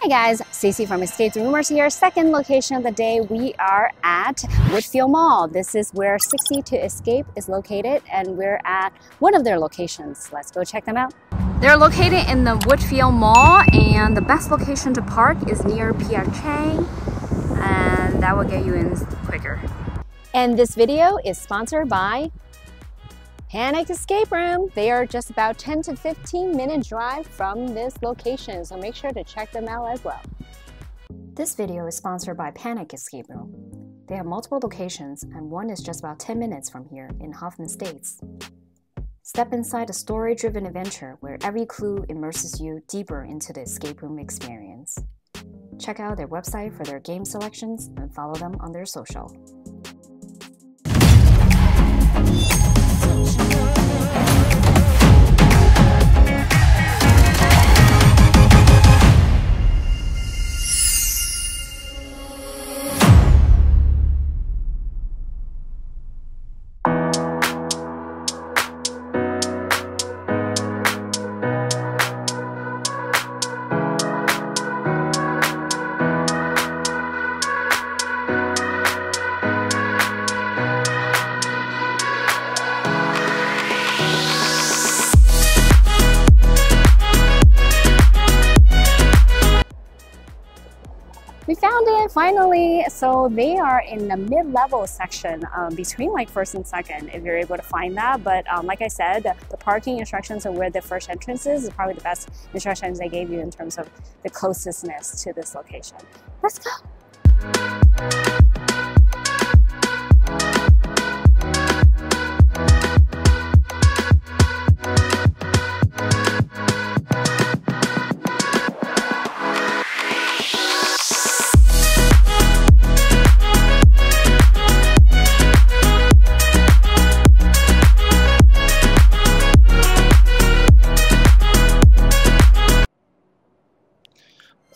Hi guys, Stacey from Escape the Rumors here. Second location of the day, we are at Woodfield Mall. This is where 60 to Escape is located, and we're at one of their locations. Let's go check them out. They're located in the Woodfield Mall, and the best location to park is near Pia Chang, and that will get you in quicker. And this video is sponsored by Panic Escape Room. They are just about 10 to 15 minute drive from this location, so make sure to check them out as well. This video is sponsored by Panic Escape Room. They have multiple locations, and one is just about 10 minutes from here in Hoffman Estates. Step inside a story-driven adventure where every clue immerses you deeper into the escape room experience. Check out their website for their game selections and follow them on their social. We found it finally. So they are in the mid-level section between like first and second, if you're able to find that. But like I said, the parking instructions of where the first entrance is probably the best instructions they gave you in terms of the closestness to this location. Let's go.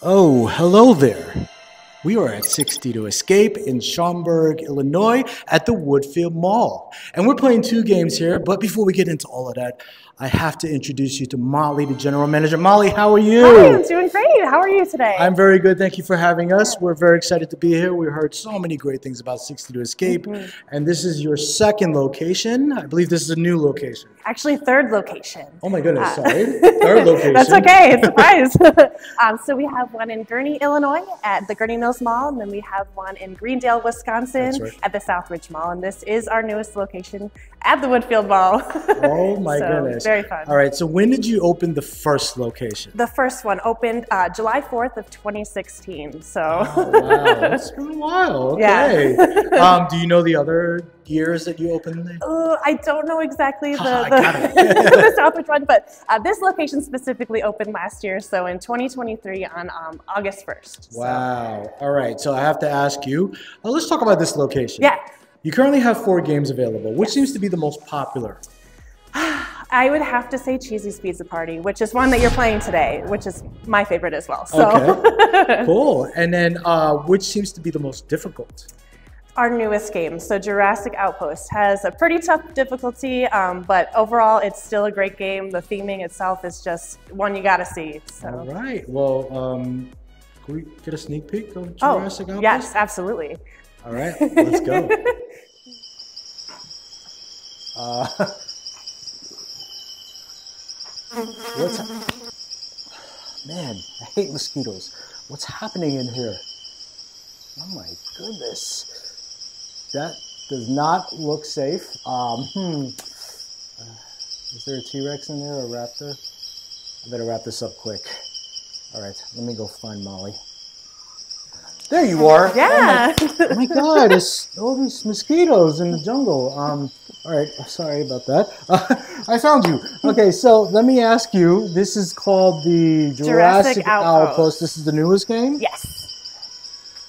Oh, hello there. We are at 60 to Escape in Schaumburg, Illinois at the Woodfield Mall. And we're playing two games here, but before we get into all of that, I have to introduce you to Molly, the general manager. Molly, how are you? Hi, I'm doing great. How are you today? I'm very good. Thank you for having us. We're very excited to be here. We heard so many great things about 60 to Escape. And this is your second location. I believe this is a new location. Actually, third location. Oh my goodness, sorry. Third location. That's okay. It's a surprise. So we have one in Gurney, Illinois at the Gurney Mills Mall, and then we have one in Greendale, Wisconsin, right, at the Southridge Mall, and this is our newest location at the Woodfield Mall. Oh my goodness. Very fun. All right, so when did you open the first location? The first one opened July 4th of 2016, so. Oh, wow, that's been a while, okay. Yeah. Do you know the other years that you opened there? I don't know exactly the Southridge one, but this location specifically opened last year, so in 2023 on August 1st. Wow. So. All right, so I have to ask you, let's talk about this location. Yeah. You currently have 4 games available. Which seems to be the most popular? I would have to say Cheesie's Pizza Party, which is one that you're playing today, which is my favorite as well. So. Okay. Cool. And then which seems to be the most difficult? Our newest game, so Jurassic Outpost, has a pretty tough difficulty, but overall it's still a great game. The theming itself is just one you gotta see. So. All right, well, can we get a sneak peek of Jurassic Outpost? Yes, absolutely. All right, let's go. Man, I hate mosquitoes. What's happening in here? Oh my goodness. That does not look safe. Is there a T-Rex in there or a raptor? I better wrap this up quick. All right, let me go find Molly. There you are. Yeah. Oh my God, there's all these mosquitoes in the jungle. All right, sorry about that. I found you. Okay, so let me ask you, this is called the Jurassic Outpost. This is the newest game? Yes.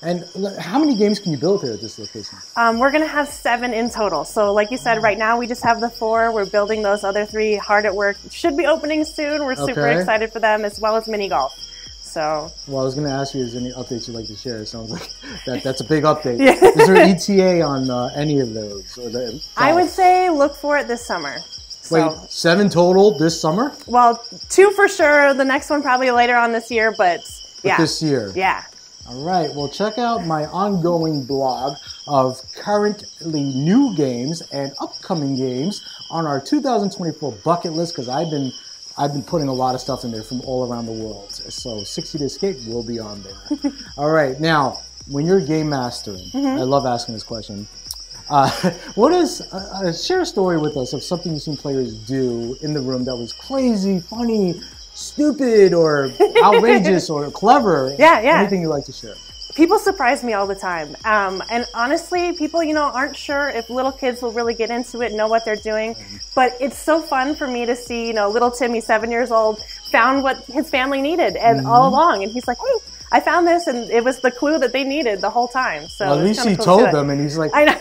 And how many games can you build here at this location? We're gonna have 7 in total. So like you said, right now we just have the 4. We're building those other 3 hard at work. Should be opening soon. We're super excited for them, as well as mini golf. So. Well, I was gonna ask you, is there any updates you'd like to share? It sounds like that's a big update. Yeah. Is there an ETA on any of those? Or I would say look for it this summer. So. Wait, 7 total this summer? Well, 2 for sure. The next one probably later on this year, but but this year. Yeah. All right, well, check out my ongoing blog of currently new games and upcoming games on our 2024 bucket list, because I've been putting a lot of stuff in there from all around the world. So 60 to Escape will be on there. All right, now, when you're game mastering, I love asking this question. What is, share a story with us of something you've seen players do in the room that was crazy, funny, stupid, or outrageous, or clever. Yeah, yeah. Anything you like to share. People surprise me all the time. And honestly, people, you know, aren't sure if little kids will really get into it, know what they're doing. But it's so fun for me to see, you know, little Timmy, 7 years old, found what his family needed and all along. And he's like, hey, I found this, and it was the clue that they needed the whole time. So well, at least he told them, and he's like, I know.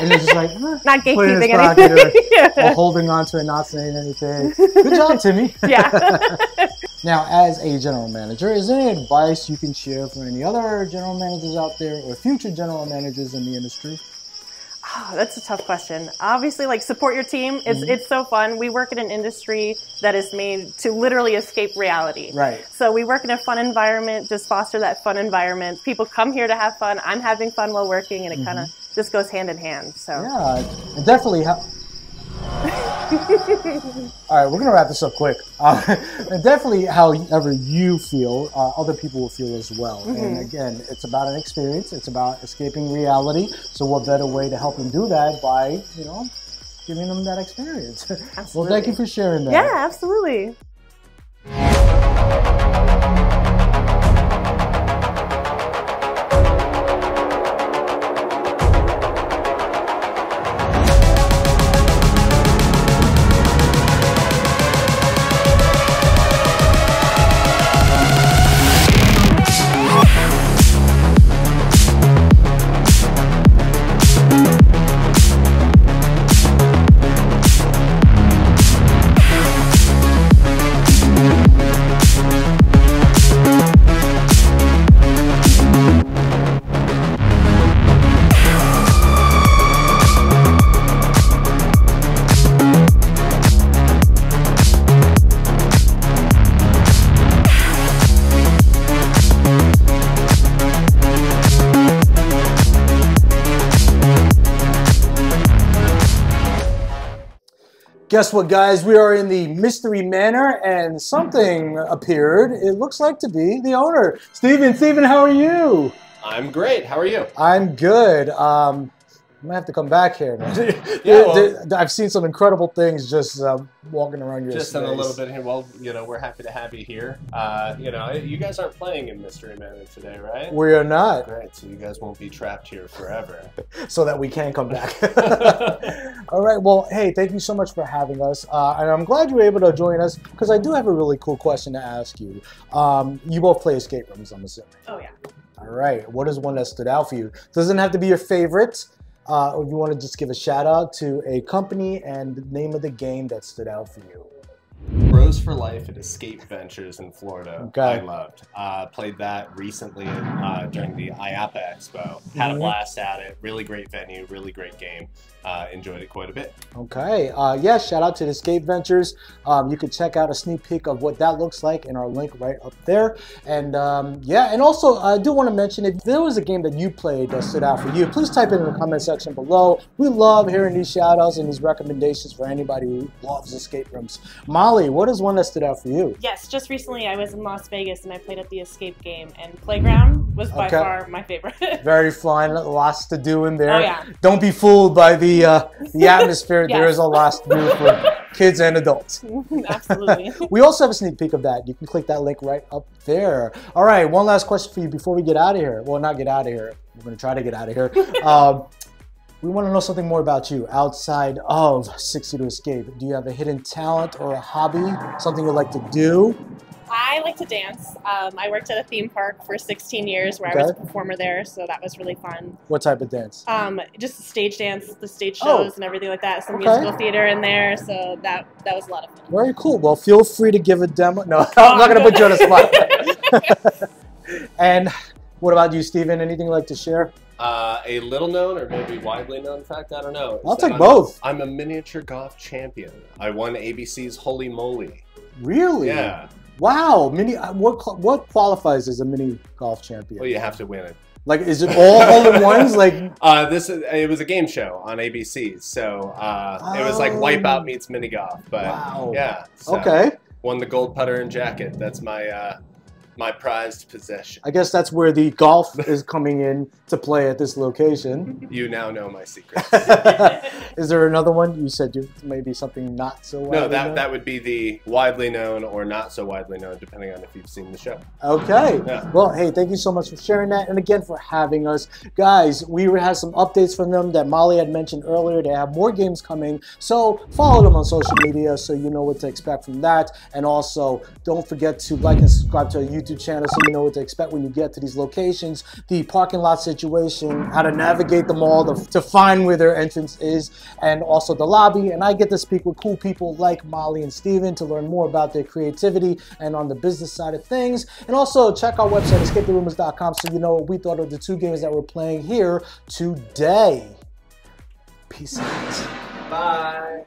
And he's just like, not gatekeeping anything, or holding on to it, not saying anything. Good job, Timmy. Yeah. Now, as a general manager, is there any advice you can share for any other general managers out there, or future general managers in the industry? Oh, that's a tough question. Obviously, like, support your team. It's it's so fun. We work in an industry that is made to literally escape reality. Right. So we work in a fun environment. Just foster that fun environment. People come here to have fun. I'm having fun while working, and it kind of just goes hand in hand. So yeah, it definitely. All right, we're gonna wrap this up quick. And definitely, however you feel, other people will feel as well. And again, it's about an experience. It's about escaping reality. So, what better way to help them do that by, you know, giving them that experience? Absolutely. Well, thank you for sharing that. Yeah, absolutely. Guess what, guys? We are in the Mystery Manor, and something appeared. It looks like to be the owner. Steven, Steven, how are you? I'm great. How are you? I'm good. I'm going to have to come back here. I've seen some incredible things just walking around your space. Just in a little bit here. Well, you know, we're happy to have you here. You know, you guys aren't playing in Mystery Manor today, right? We are not. Great, so you guys won't be trapped here forever. So that we can come back. All right, well, hey, thank you so much for having us. And I'm glad you were able to join us, because I do have a really cool question to ask you. You both play escape rooms, I'm assuming. Oh, yeah. All right, what is one that stood out for you? Doesn't have to be your favorite. Or you want to just give a shout out to a company and the name of the game that stood out for you? Bros for Life at Escape Ventures in Florida. Okay. I loved. Played that recently during the IAPA Expo. Had a blast at it. Really great venue. Really great game. Enjoyed it quite a bit. Okay. Yeah, shout out to the Escape Ventures. You can check out a sneak peek of what that looks like in our link right up there. And yeah, and also I do want to mention, if there was a game that you played that stood out for you, please type it in the comment section below. We love hearing these shout outs and these recommendations for anybody who loves escape rooms. Molly, what is one that stood out for you? Yes, just recently I was in Las Vegas and I played at the Escape Game, and Playground was by far my favorite. Very fun, lots to do in there. Oh, yeah. Don't be fooled by the atmosphere. There is a lot to do for kids and adults. Absolutely. We also have a sneak peek of that. You can click that link right up there. All right, one last question for you before we get out of here. Well, not get out of here. We're going to try to get out of here. We want to know something more about you outside of 60 to Escape. Do you have a hidden talent or a hobby, something you like to do? I like to dance. I worked at a theme park for 16 years where I was a performer there, so that was really fun. What type of dance? Just stage dance, the stage shows and everything like that. Some musical theater in there, so that was a lot of fun. Very cool. Well, feel free to give a demo. No, I'm not going to put you on the spot. And what about you, Steven? Anything you'd like to share? A little known or maybe widely known fact, I don't know. I'll take both. I'm a miniature golf champion. I won ABC's Holy Moly. Really? Yeah. Wow, mini. What qualifies as a mini golf champion? Well, you have to win it. Like, is it all in ones? Like, it was a game show on ABC, so it was like Wipeout meets mini golf. But wow. Yeah, so okay. Won the gold putter and jacket. That's my my prized possession. I guess that's where the golf is coming in to play at this location. You now know my secret. Is there another one? You said you maybe something not so widely known? No, that would be the widely known or not so widely known, depending on if you've seen the show. Okay. Yeah. Well, hey, thank you so much for sharing that, and again for having us. Guys, we had some updates from them that Molly had mentioned earlier. They have more games coming, so follow them on social media so you know what to expect from that. And also, don't forget to like and subscribe to our YouTube channel so you know what to expect when you get to these locations, the parking lot situation, how to navigate the mall to find where their entrance is, and also the lobby. And I get to speak with cool people like Molly and Steven to learn more about their creativity and on the business side of things. And also check our website, escapetherumors.com, so you know what we thought of the two games that we're playing here today. Peace out. Bye.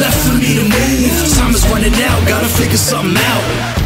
Left for me to move, time is running out, gotta figure something out.